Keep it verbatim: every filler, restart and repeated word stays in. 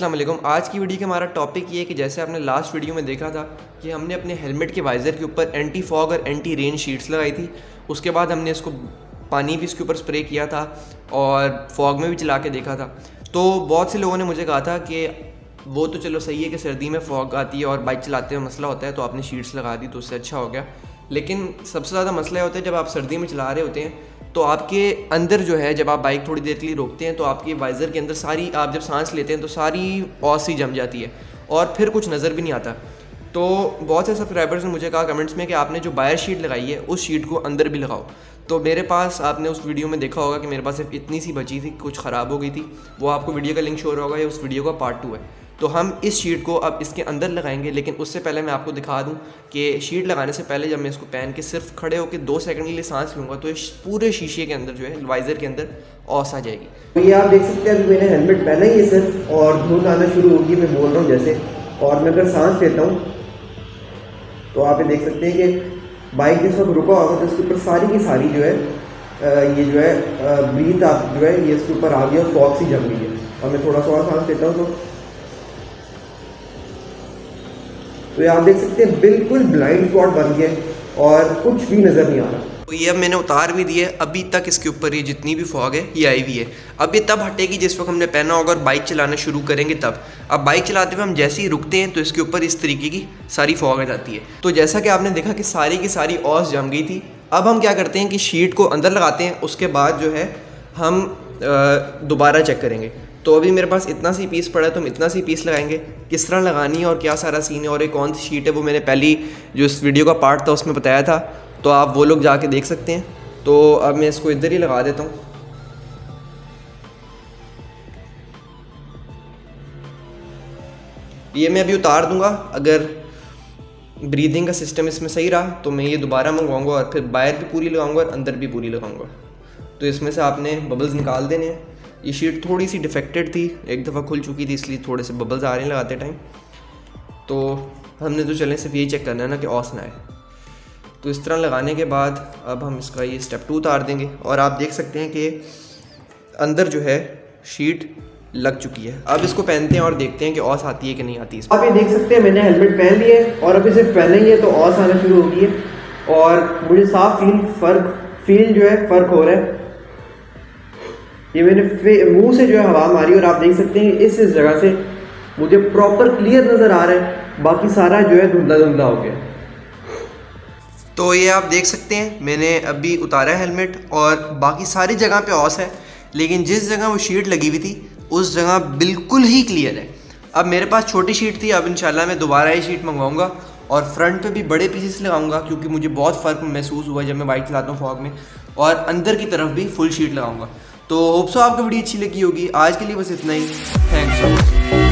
अस्सलाम वालेकुम। आज की वीडियो का हमारा टॉपिक ये है कि जैसे आपने लास्ट वीडियो में देखा था कि हमने अपने हेलमेट के वाइज़र के ऊपर एंटी फॉग और एंटी रेन शीट्स लगाई थी, उसके बाद हमने इसको पानी भी इसके ऊपर स्प्रे किया था और फॉग में भी चला के देखा था। तो बहुत से लोगों ने मुझे कहा था कि वो तो चलो सही है कि सर्दी में फॉग आती है और बाइक चलाते हुए मसला होता है, तो आपने शीट्स लगा दी तो उससे अच्छा हो गया। लेकिन सबसे ज़्यादा मसला होता है जब आप सर्दी में चला रहे होते हैं तो आपके अंदर जो है, जब आप बाइक थोड़ी देर के लिए रोकते हैं तो आपके वाइज़र के अंदर सारी, आप जब सांस लेते हैं तो सारी औस ही जम जाती है और फिर कुछ नज़र भी नहीं आता। तो बहुत से सब्सक्राइबर्स ने मुझे कहा कमेंट्स में कि आपने जो बायर शीट लगाई है उस शीट को अंदर भी लगाओ। तो मेरे पास, आपने उस वीडियो में देखा होगा कि मेरे पास सिर्फ इतनी सी बची थी, कुछ ख़राब हो गई थी। वो आपको वीडियो का लिंक शो हो रहा होगा, या उस वीडियो का पार्ट टू है। तो हम इस शीट को अब इसके अंदर लगाएंगे, लेकिन उससे पहले मैं आपको दिखा दूं कि शीट लगाने से पहले जब मैं इसको पहन के सिर्फ खड़े होकर दो सेकंड के लिए सांस लूँगा तो इस पूरे शीशे के अंदर जो है, वाइज़र के अंदर औस आ जाएगी। तो ये आप देख सकते हैं अभी मैंने हेलमेट पहना ही है सिर्फ, और धुंध आना शुरू होगी, मैं बोल रहा हूँ जैसे। और मैं अगर सांस लेता हूँ तो आप ये देख सकते हैं कि बाइक जिस वक्त रुका होगा तो इसके ऊपर सारी की सारी जो है ये जो है ब्रीथ आप जो है ये इसके ऊपर आ गया और फॉग सी जम गई है। और मैं थोड़ा सा सांस लेता हूँ तो तो आप देख सकते हैं बिल्कुल ब्लाइंड स्पॉट बन गया और कुछ भी नज़र नहीं आ रहा। तो ये अब मैंने उतार भी दिया है, अभी तक इसके ऊपर ये जितनी भी फॉग है ये आई हुई है। अब ये तब हटेगी जिस वक्त हमने पहना होगा और बाइक चलाना शुरू करेंगे तब। अब बाइक चलाते हुए हम जैसे ही रुकते हैं तो इसके ऊपर इस तरीके की सारी फॉग आ जाती है। तो जैसा कि आपने देखा कि सारी की सारी औस जम गई थी। अब हम क्या करते हैं कि शीट को अंदर लगाते हैं, उसके बाद जो है हम दोबारा चेक करेंगे। तो अभी मेरे पास इतना सी पीस पड़ा है तो हम इतना सी पीस लगाएंगे। किस तरह लगानी है और क्या सारा सीन है और एक कौन सी शीट है वो मैंने पहली जो इस वीडियो का पार्ट था उसमें बताया था, तो आप वो लोग जाके देख सकते हैं। तो अब मैं इसको इधर ही लगा देता हूँ। ये मैं अभी उतार दूंगा, अगर ब्रीदिंग का सिस्टम इसमें सही रहा तो मैं ये दोबारा मंगवाऊँगा और फिर बाहर भी पूरी लगाऊँगा और अंदर भी पूरी लगाऊँगा। तो इसमें से आपने बबल्स निकाल देने हैं। ये शीट थोड़ी सी डिफेक्टेड थी, एक दफ़ा खुल चुकी थी, इसलिए थोड़े से बबल्स आ रहे हैं लगाते टाइम। तो हमने तो चलें सिर्फ ये चेक करना है ना कि औस ना आए। तो इस तरह लगाने के बाद अब हम इसका ये स्टेप टू उतार देंगे और आप देख सकते हैं कि अंदर जो है शीट लग चुकी है। अब इसको पहनते हैं और देखते हैं कि औस आती है कि नहीं आती। आप ये देख सकते हैं मैंने हेलमेट पहन लिया है और अभी सिर्फ पहन ही है तो औस आना शुरू होगी है और मुझे साफ फील फ़र्क फील जो है फ़र्क हो रहा है। ये मैंने मुंह से जो है हवा मारी और आप देख सकते हैं इस इस जगह से मुझे प्रॉपर क्लियर नज़र आ रहा है, बाकी सारा जो है धुंधला धुंधला हो गया। तो ये आप देख सकते हैं मैंने अभी उतारा है हेलमेट और बाकी सारी जगह पे औस है, लेकिन जिस जगह वो शीट लगी हुई थी उस जगह बिल्कुल ही क्लियर है। अब मेरे पास छोटी शीट थी, अब इंशाल्लाह मैं दोबारा ये शीट मंगवाऊँगा और फ्रंट पे भी बड़े पीसेस लगाऊंगा क्योंकि मुझे बहुत फ़र्क महसूस हुआ जब मैं बाइक चलाता हूँ फॉग में, और अंदर की तरफ भी फुल शीट लगाऊंगा। तो होप सो आपको वीडियो अच्छी लगी होगी। आज के लिए बस इतना ही। थैंक्स।